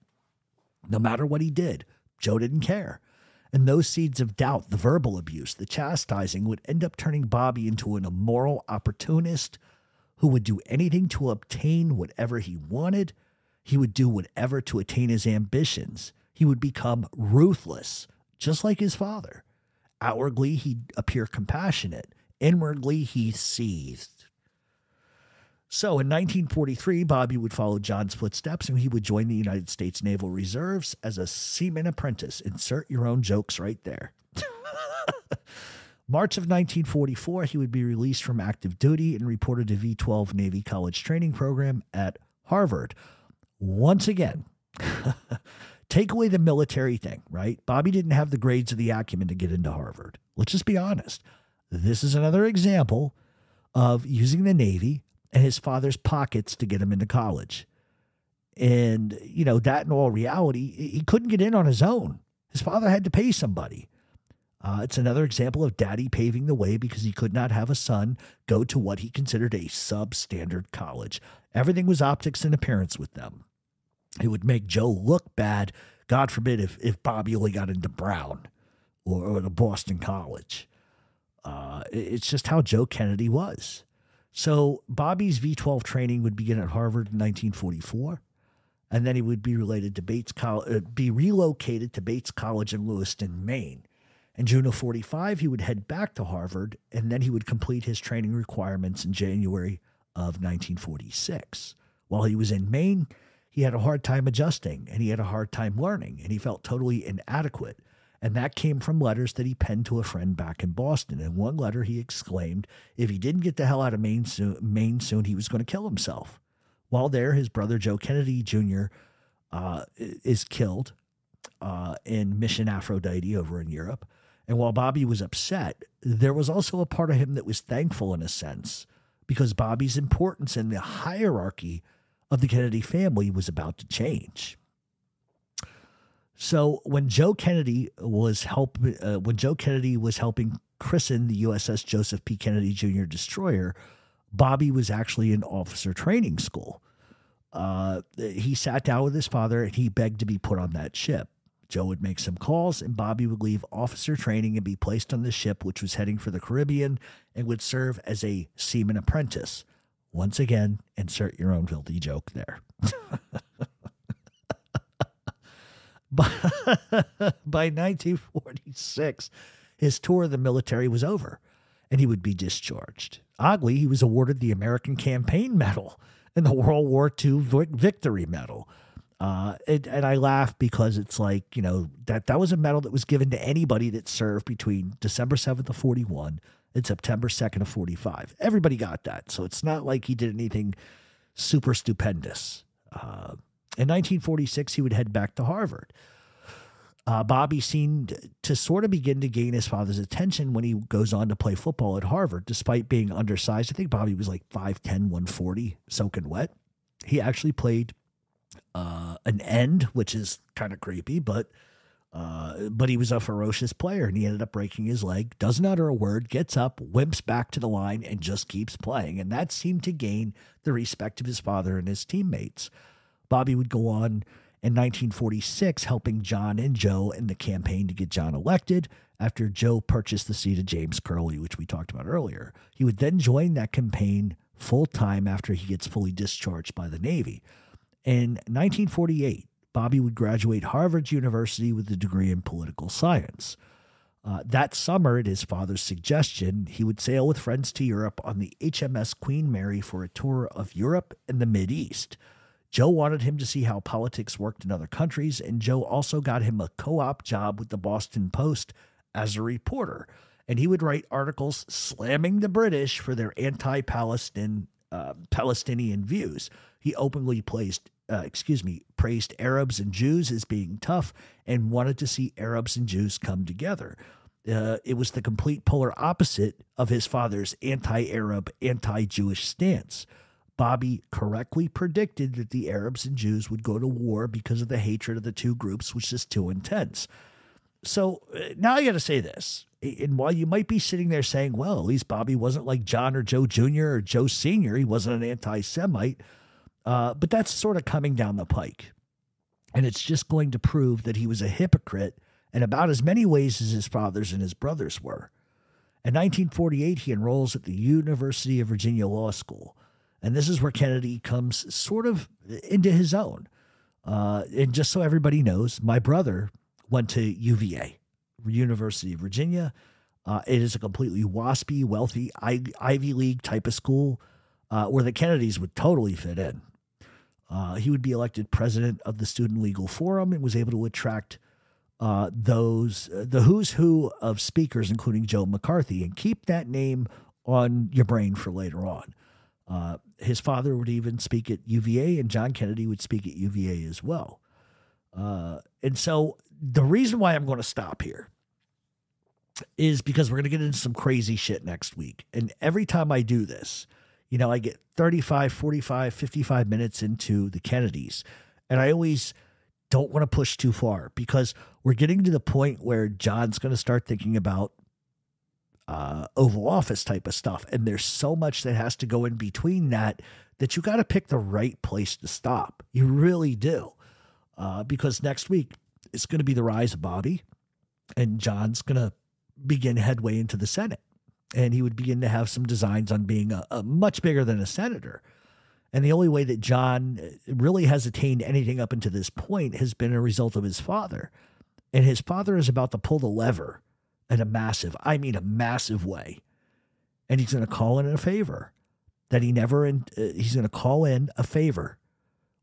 No matter what he did, Joe didn't care. And those seeds of doubt, the verbal abuse, the chastising, would end up turning Bobby into an immoral opportunist who would do anything to obtain whatever he wanted. He would do whatever to attain his ambitions. He would become ruthless, just like his father. Outwardly, he'd appear compassionate. Inwardly, he seethed. So in 1943, Bobby would follow John's footsteps, and he would join the United States Naval Reserves as a seaman apprentice. Insert your own jokes right there. March of 1944, he would be released from active duty and reported to V-12 Navy College Training Program at Harvard. Once again, take away the military thing, right? Bobby didn't have the grades or the acumen to get into Harvard. Let's just be honest. This is another example of using the Navy and his father's pockets to get him into college. And, you know, that in all reality, he couldn't get in on his own. His father had to pay somebody. It's another example of daddy paving the way because he could not have a son go to what he considered a substandard college. Everything was optics and appearance with them. It would make Joe look bad, God forbid, if Bobby only got into Brown or the Boston College. It's just how Joe Kennedy was. So Bobby's V-12 training would begin at Harvard in 1944, and then he would be relocated to Bates College in Lewiston, Maine. In June of 45, he would head back to Harvard, and then he would complete his training requirements in January of 1946. While he was in Maine, he had a hard time adjusting, and he had a hard time learning, and he felt totally inadequate. And that came from letters that he penned to a friend back in Boston. In one letter, he exclaimed, if he didn't get the hell out of Maine soon, he was going to kill himself. While there, his brother, Joe Kennedy Jr., is killed in Mission Aphrodite over in Europe. And while Bobby was upset, there was also a part of him that was thankful in a sense, because Bobby's importance in the hierarchy of the Kennedy family was about to change. So when Joe Kennedy was helping christen the USS Joseph P. Kennedy Jr. destroyer, Bobby was actually in officer training school. He sat down with his father and he begged to be put on that ship. Joe would make some calls and Bobby would leave officer training and be placed on the ship, which was heading for the Caribbean, and would serve as a seaman apprentice. Once again, insert your own filthy joke there. By 1946, his tour of the military was over, and he would be discharged. Oddly, he was awarded the American Campaign Medal and the World War II Victory Medal. And I laugh because it's like, you know, that was a medal that was given to anybody that served between December 7th of 41 and September 2nd of 45. Everybody got that, so it's not like he did anything super stupendous. In 1946, he would head back to Harvard. Bobby seemed to sort of begin to gain his father's attention when he goes on to play football at Harvard, despite being undersized. I think Bobby was like 5'10", 140, soaking wet. He actually played an end, which is kind of creepy, but he was a ferocious player, and he ended up breaking his leg, doesn't utter a word, gets up, wimps back to the line, and just keeps playing. And that seemed to gain the respect of his father and his teammates. Bobby would go on in 1946 helping John and Joe in the campaign to get John elected after Joe purchased the seat of James Curley, which we talked about earlier. He would then join that campaign full-time after he gets fully discharged by the Navy. In 1948, Bobby would graduate Harvard University with a degree in political science. That summer, at his father's suggestion, he would sail with friends to Europe on the HMS Queen Mary for a tour of Europe and the Mideast. Joe wanted him to see how politics worked in other countries, and Joe also got him a co-op job with the Boston Post as a reporter, and he would write articles slamming the British for their anti-Palestinian views. He openly praised Arabs and Jews as being tough and wanted to see Arabs and Jews come together. It was the complete polar opposite of his father's anti-Arab, anti-Jewish stance. Bobby correctly predicted that the Arabs and Jews would go to war because of the hatred of the two groups, which is too intense. So now I got to say this. And while you might be sitting there saying, well, at least Bobby wasn't like John or Joe Jr. or Joe Sr., he wasn't an anti-Semite, but that's sort of coming down the pike. And it's just going to prove that he was a hypocrite in about as many ways as his fathers and his brothers were. In 1948, he enrolls at the University of Virginia Law School. And this is where Kennedy comes sort of into his own. And just so everybody knows, my brother went to UVA, University of Virginia. It is a completely waspy, wealthy, Ivy League type of school where the Kennedys would totally fit in. He would be elected president of the Student Legal Forum and was able to attract the who's who of speakers, including Joe McCarthy, and keep that name on your brain for later on. His father would even speak at UVA, and John Kennedy would speak at UVA as well. And so the reason why I'm going to stop here is because we're going to get into some crazy shit next week. And every time I do this, you know, I get 35, 45, 55 minutes into the Kennedys. And I always don't want to push too far because we're getting to the point where John's going to start thinking about Oval Office type of stuff. And there's so much that has to go in between that you got to pick the right place to stop. You really do. Because next week it's going to be the rise of Bobby, and John's going to begin headway into the Senate. And he would begin to have some designs on being a much bigger than a senator. And the only way that John really has attained anything up until this point has been a result of his father. And his father is about to pull the lever in a massive, I mean a massive way. And he's going to call in a favor that he never, he's going to call in a favor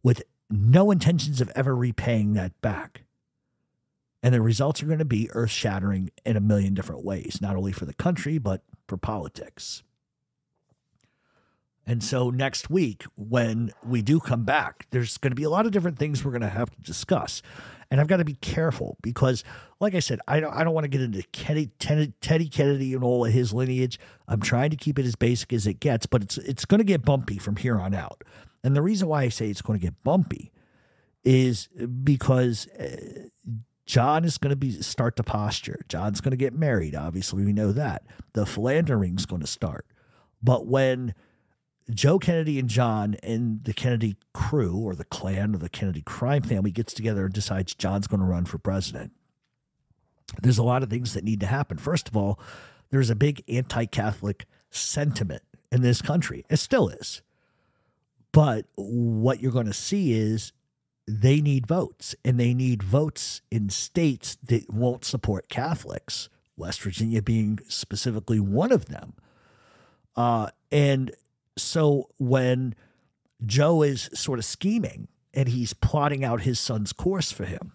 with no intentions of ever repaying that back. And the results are going to be earth-shattering in a million different ways, not only for the country, but for politics. And so next week, when we do come back, there's going to be a lot of different things we're going to have to discuss. And I've got to be careful because, like I said, I don't want to get into Teddy Kennedy and all of his lineage. I'm trying to keep it as basic as it gets, but it's going to get bumpy from here on out. And the reason why I say it's going to get bumpy is because John is going to start to posture. John's going to get married. Obviously, we know that. The philandering's going to start. But when Joe Kennedy and John and the Kennedy crew or the clan or the Kennedy crime family gets together and decides John's going to run for president, there's a lot of things that need to happen. First of all, there's a big anti-Catholic sentiment in this country. It still is. But what you're going to see is they need votes, and they need votes in states that won't support Catholics, West Virginia being specifically one of them. And so when Joe is sort of scheming and he's plotting out his son's course for him,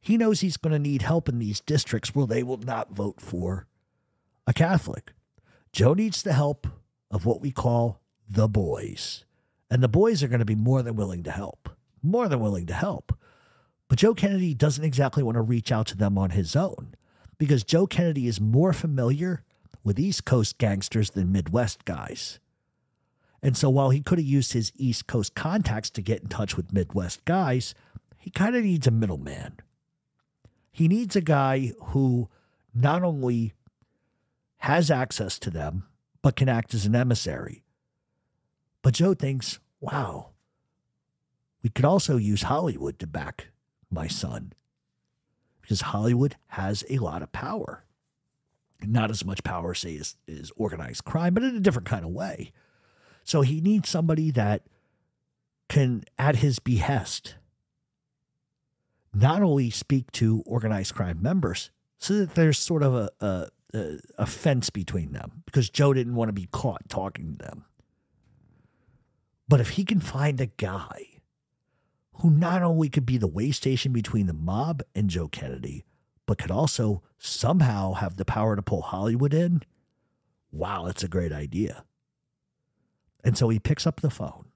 he knows he's going to need help in these districts where they will not vote for a Catholic. Joe needs the help of what we call the boys. And the boys are going to be more than willing to help, more than willing to help. But Joe Kennedy doesn't exactly want to reach out to them on his own because Joe Kennedy is more familiar with East Coast gangsters than Midwest guys. And so while he could have used his East Coast contacts to get in touch with Midwest guys, he kind of needs a middleman. He needs a guy who not only has access to them, but can act as an emissary. But Joe thinks, wow, we could also use Hollywood to back my son because Hollywood has a lot of power. Not as much power, say, as organized crime, but in a different kind of way. So he needs somebody that can, at his behest, not only speak to organized crime members so that there's sort of a fence between them because Joe didn't want to be caught talking to them. But if he can find a guy who not only could be the way station between the mob and Joe Kennedy, but could also somehow have the power to pull Hollywood in, wow, that's a great idea. And so he picks up the phone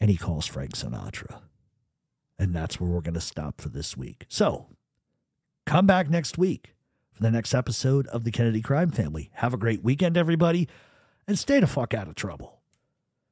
and he calls Frank Sinatra. And that's where we're going to stop for this week. So come back next week for the next episode of the Kennedy Crime Family. Have a great weekend, everybody, and stay the fuck out of trouble.